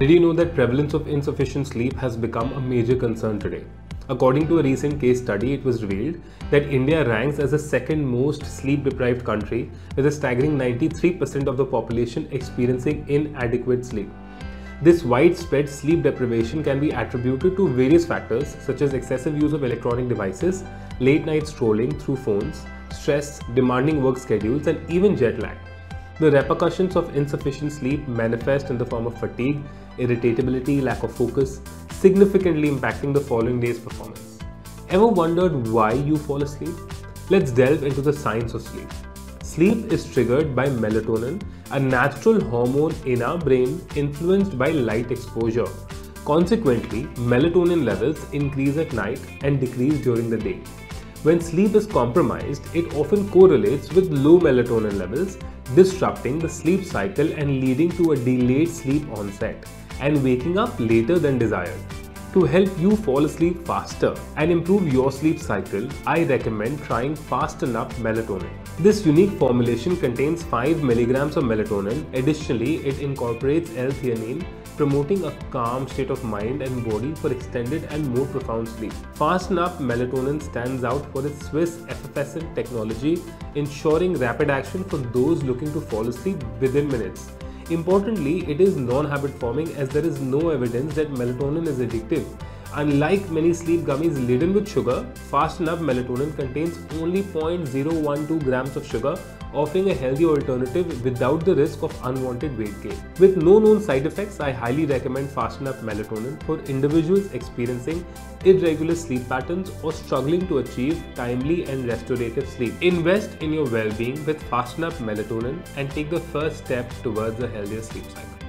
Did you know that prevalence of insufficient sleep has become a major concern today? According to a recent case study, it was revealed that India ranks as the second most sleep-deprived country, with a staggering 93% of the population experiencing inadequate sleep. This widespread sleep deprivation can be attributed to various factors such as excessive use of electronic devices, late-night strolling through phones, stress, demanding work schedules, and even jet lag. The repercussions of insufficient sleep manifest in the form of fatigue, irritability, lack of focus, significantly impacting the following day's performance. Ever wondered why you fall asleep? Let's delve into the science of sleep. Sleep is triggered by melatonin, a natural hormone in our brain influenced by light exposure. Consequently, melatonin levels increase at night and decrease during the day. When sleep is compromised, it often correlates with low melatonin levels, disrupting the sleep cycle and leading to a delayed sleep onset and waking up later than desired. To help you fall asleep faster and improve your sleep cycle, I recommend trying Fast&Up melatonin. This unique formulation contains 5 milligrams of melatonin. Additionally, it incorporates L-theanine, promoting a calm state of mind and body for extended and more profound sleep. Fast&Up melatonin stands out for its Swiss effervescent technology, ensuring rapid action for those looking to fall asleep within minutes. Importantly, it is non-habit forming, as there is no evidence that melatonin is addictive. Unlike many sleep gummies laden with sugar, Fast&Up melatonin contains only 0.012 grams of sugar, offering a healthy alternative without the risk of unwanted weight gain. With no known side effects, I highly recommend Fast&Up melatonin for individuals experiencing irregular sleep patterns or struggling to achieve timely and restorative sleep. Invest in your well-being with Fast&Up melatonin and take the first step towards a healthier sleep cycle.